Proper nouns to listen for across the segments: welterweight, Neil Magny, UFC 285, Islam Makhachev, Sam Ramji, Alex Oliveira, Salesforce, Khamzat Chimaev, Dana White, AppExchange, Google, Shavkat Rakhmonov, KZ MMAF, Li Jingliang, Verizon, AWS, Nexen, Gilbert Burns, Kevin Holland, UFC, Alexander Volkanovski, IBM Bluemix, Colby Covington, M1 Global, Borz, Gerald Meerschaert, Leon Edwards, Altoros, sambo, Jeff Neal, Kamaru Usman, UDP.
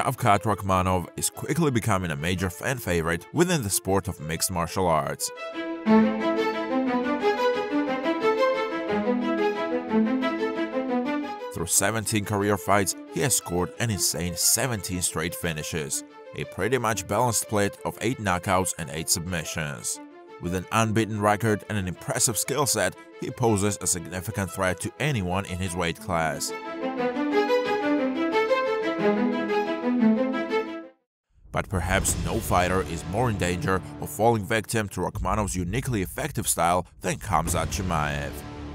Shavkat Rakhmonov is quickly becoming a major fan favorite within the sport of mixed martial arts. Through 17 career fights, he has scored an insane 17 straight finishes, a pretty much balanced split of 8 knockouts and 8 submissions. With an unbeaten record and an impressive skill set, he poses a significant threat to anyone in his weight class. But perhaps no fighter is more in danger of falling victim to Rakhmonov's uniquely effective style than Khamzat Chimaev.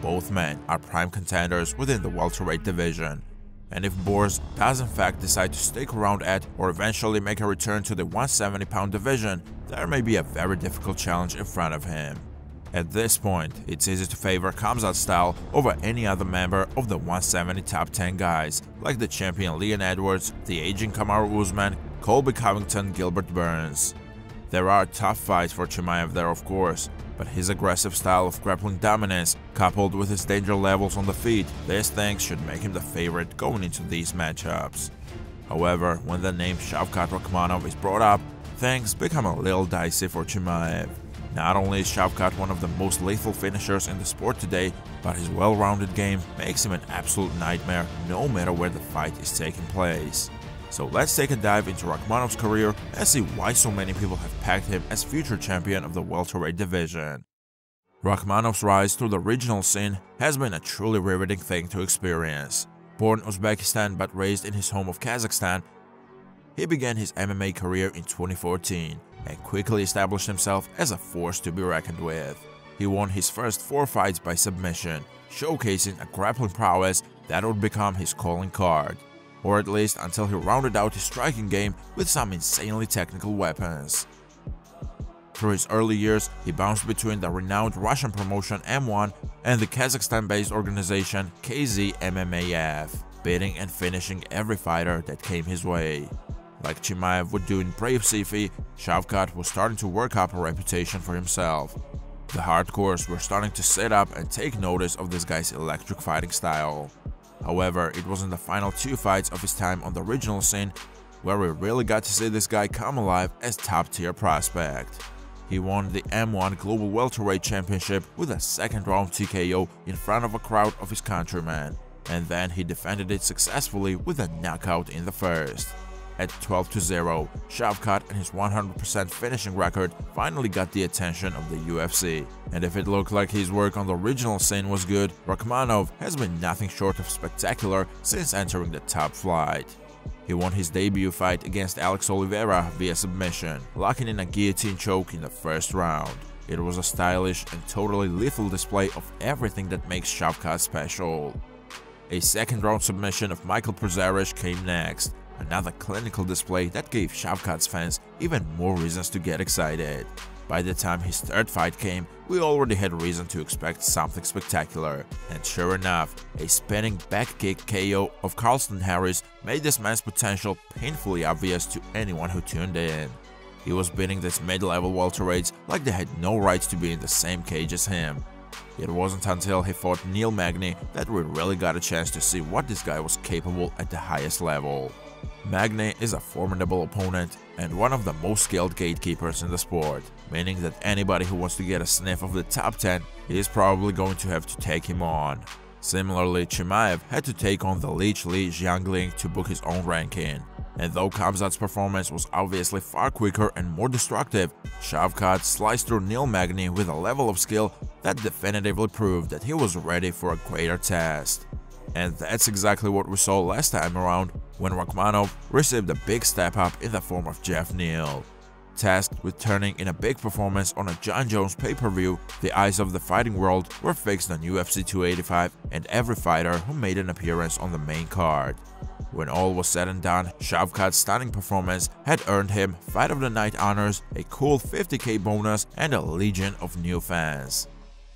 Both men are prime contenders within the welterweight division, and if Borz does in fact decide to stick around at or eventually make a return to the 170-pound division, there may be a very difficult challenge in front of him. At this point, it's easy to favor Khamzat's style over any other member of the 170 top 10 guys, like the champion Leon Edwards, the aging Kamaru Usman, Colby Covington, Gilbert Burns. There are tough fights for Chimaev there, of course, but his aggressive style of grappling dominance, coupled with his danger levels on the feet, these things should make him the favorite going into these matchups. However, when the name Shavkat Rakhmonov is brought up, things become a little dicey for Chimaev. Not only is Shavkat one of the most lethal finishers in the sport today, but his well-rounded game makes him an absolute nightmare no matter where the fight is taking place. So let's take a dive into Rakhmonov's career and see why so many people have pegged him as future champion of the welterweight division. Rakhmonov's rise through the regional scene has been a truly riveting thing to experience. Born in Uzbekistan but raised in his home of Kazakhstan, he began his MMA career in 2014 and quickly established himself as a force to be reckoned with. He won his first 4 fights by submission, showcasing a grappling prowess that would become his calling card, or at least until he rounded out his striking game with some insanely technical weapons. Through his early years, he bounced between the renowned Russian promotion M1 and the Kazakhstan-based organization KZ MMAF, beating and finishing every fighter that came his way. Like Chimaev would do in Brave Sifi, Shavkat was starting to work up a reputation for himself. The hardcores were starting to sit up and take notice of this guy's electric fighting style. However, it was in the final 2 fights of his time on the regional scene where we really got to see this guy come alive as top-tier prospect. He won the M1 Global Welterweight Championship with a second-round TKO in front of a crowd of his countrymen, and then he defended it successfully with a knockout in the first. At 12-0, Shavkat and his 100% finishing record finally got the attention of the UFC. And if it looked like his work on the regional scene was good, Rakhmonov has been nothing short of spectacular since entering the top flight. He won his debut fight against Alex Oliveira via submission, locking in a guillotine choke in the first round. It was a stylish and totally lethal display of everything that makes Shavkat special. A second-round submission of Michael Przerish came next, another clinical display that gave Shavkat's fans even more reasons to get excited. By the time his third fight came, we already had reason to expect something spectacular, and sure enough, a spinning back kick KO of Carlston Harris made this man's potential painfully obvious to anyone who tuned in. He was beating these mid-level welterweights like they had no right to be in the same cage as him. It wasn't until he fought Neil Magny that we really got a chance to see what this guy was capable at the highest level. Magny is a formidable opponent and one of the most skilled gatekeepers in the sport, meaning that anybody who wants to get a sniff of the top 10 is probably going to have to take him on. Similarly, Chimaev had to take on the leech Li Jingliang to book his own ranking, and though Khamzat's performance was obviously far quicker and more destructive, Shavkat sliced through Neil Magny with a level of skill that definitively proved that he was ready for a greater test. And that's exactly what we saw last time around when Rakhmonov received a big step up in the form of Jeff Neal. Tasked with turning in a big performance on a Jon Jones pay-per-view, the eyes of the fighting world were fixed on UFC 285 and every fighter who made an appearance on the main card. When all was said and done, Shavkat's stunning performance had earned him Fight of the Night honors, a cool 50k bonus and a legion of new fans.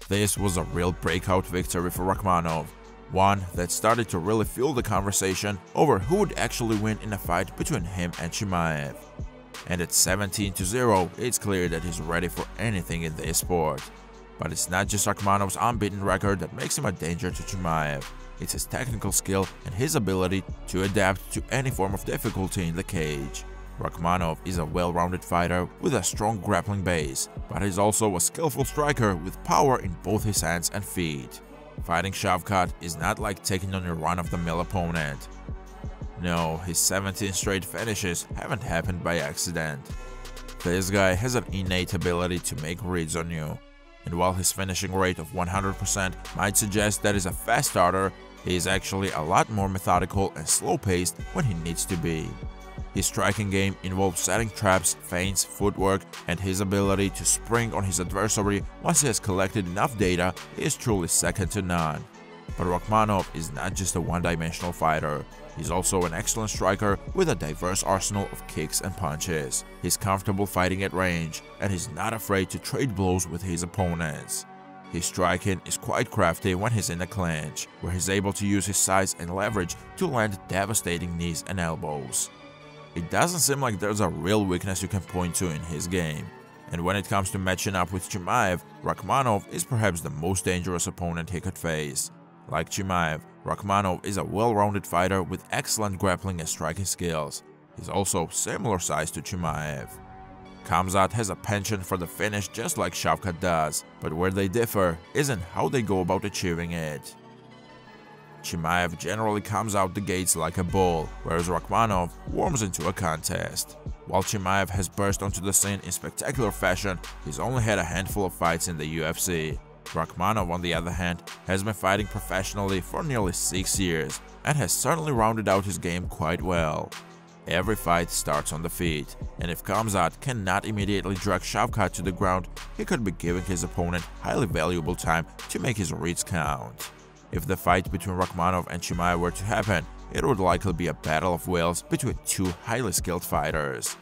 This was a real breakout victory for Rakhmonov, one that started to really fuel the conversation over who would actually win in a fight between him and Chimaev. And at 17-0, it's clear that he's ready for anything in this sport. But it's not just Rakhmonov's unbeaten record that makes him a danger to Chimaev. It's his technical skill and his ability to adapt to any form of difficulty in the cage. Rakhmonov is a well-rounded fighter with a strong grappling base, but he's also a skillful striker with power in both his hands and feet. Fighting Shavkat is not like taking on your run-of-the-mill opponent. No, his 17 straight finishes haven't happened by accident. This guy has an innate ability to make reads on you, and while his finishing rate of 100% might suggest that he's a fast starter, he is actually a lot more methodical and slow-paced when he needs to be. His striking game involves setting traps, feints, footwork, and his ability to spring on his adversary once he has collected enough data is truly second to none. But Rakhmonov is not just a one-dimensional fighter. He's also an excellent striker with a diverse arsenal of kicks and punches. He's comfortable fighting at range, and he's not afraid to trade blows with his opponents. His striking is quite crafty when he's in a clinch, where he's able to use his size and leverage to land devastating knees and elbows. It doesn't seem like there's a real weakness you can point to in his game. And when it comes to matching up with Chimaev, Rakhmonov is perhaps the most dangerous opponent he could face. Like Chimaev, Rakhmonov is a well-rounded fighter with excellent grappling and striking skills. He's also similar size to Chimaev. Khamzat has a penchant for the finish just like Shavkat does, but where they differ is in how they go about achieving it. Chimaev generally comes out the gates like a bull, whereas Rakhmonov warms into a contest. While Chimaev has burst onto the scene in spectacular fashion, he's only had a handful of fights in the UFC. Rakhmonov, on the other hand, has been fighting professionally for nearly 6 years and has certainly rounded out his game quite well. Every fight starts on the feet, and if Khamzat cannot immediately drag Shavkat to the ground, he could be giving his opponent highly valuable time to make his reads count. If the fight between Rakhmonov and Chimaev were to happen, it would likely be a battle of wills between two highly skilled fighters.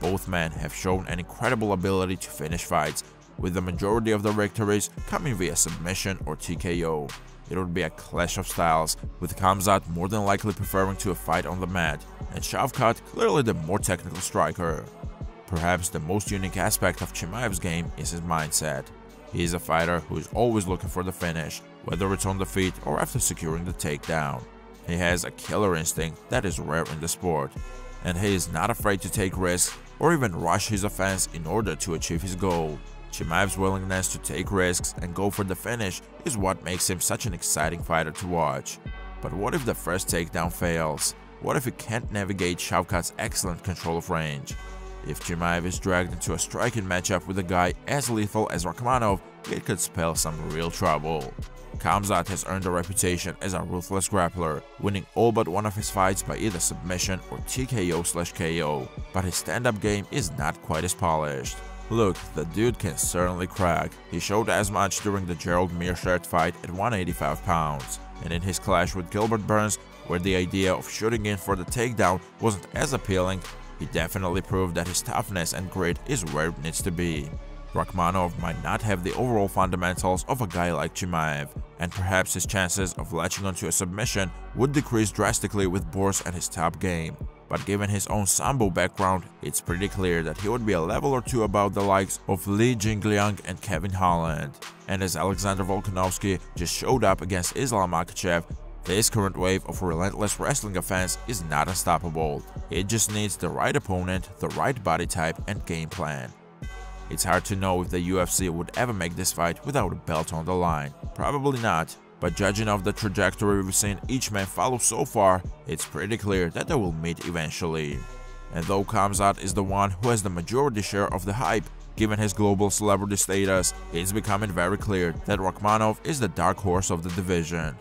Both men have shown an incredible ability to finish fights, with the majority of the victories coming via submission or TKO. It would be a clash of styles, with Khamzat more than likely preferring to a fight on the mat, and Shavkat clearly the more technical striker. Perhaps the most unique aspect of Chimaev's game is his mindset. He is a fighter who is always looking for the finish, whether it's on the feet or after securing the takedown. He has a killer instinct that is rare in the sport, and he is not afraid to take risks or even rush his offense in order to achieve his goal. Chimaev's willingness to take risks and go for the finish is what makes him such an exciting fighter to watch. But what if the first takedown fails? What if he can't navigate Shavkat's excellent control of range? If Chimaev is dragged into a striking matchup with a guy as lethal as Rakhmonov, it could spell some real trouble. Khamzat has earned a reputation as a ruthless grappler, winning all but one of his fights by either submission or TKO/KO, but his stand-up game is not quite as polished. Look, the dude can certainly crack. He showed as much during the Gerald Meerschaert fight at 185 pounds, and in his clash with Gilbert Burns, where the idea of shooting in for the takedown wasn't as appealing, he definitely proved that his toughness and grit is where it needs to be. Rakhmonov might not have the overall fundamentals of a guy like Chimaev, and perhaps his chances of latching onto a submission would decrease drastically with Borz and his top game. But given his own sambo background, it's pretty clear that he would be a level or two above the likes of Li Jingliang and Kevin Holland. And as Alexander Volkanovski just showed up against Islam Makhachev, this current wave of relentless wrestling offense is not unstoppable. It just needs the right opponent, the right body type and game plan. It's hard to know if the UFC would ever make this fight without a belt on the line. Probably not. But judging off the trajectory we've seen each man follow so far, it's pretty clear that they will meet eventually. And though Khamzat is the one who has the majority share of the hype, given his global celebrity status, it's becoming very clear that Rakhmonov is the dark horse of the division.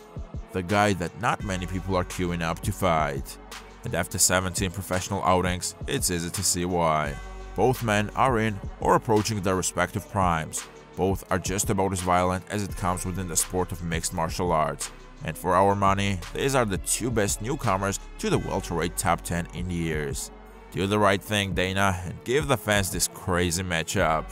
The guy that not many people are queuing up to fight. And after 17 professional outings, it's easy to see why. Both men are in or approaching their respective primes. Both are just about as violent as it comes within the sport of mixed martial arts. And for our money, these are the two best newcomers to the welterweight top 10 in years. Do the right thing, Dana, and give the fans this crazy matchup.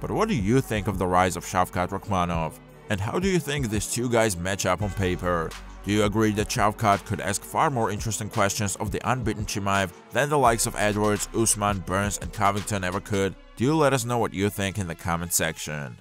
But what do you think of the rise of Shavkat Rakhmonov? And how do you think these two guys match up on paper? Do you agree that Shavkat could ask far more interesting questions of the unbeaten Chimaev than the likes of Edwards, Usman, Burns and Covington ever could? Do let us know what you think in the comment section.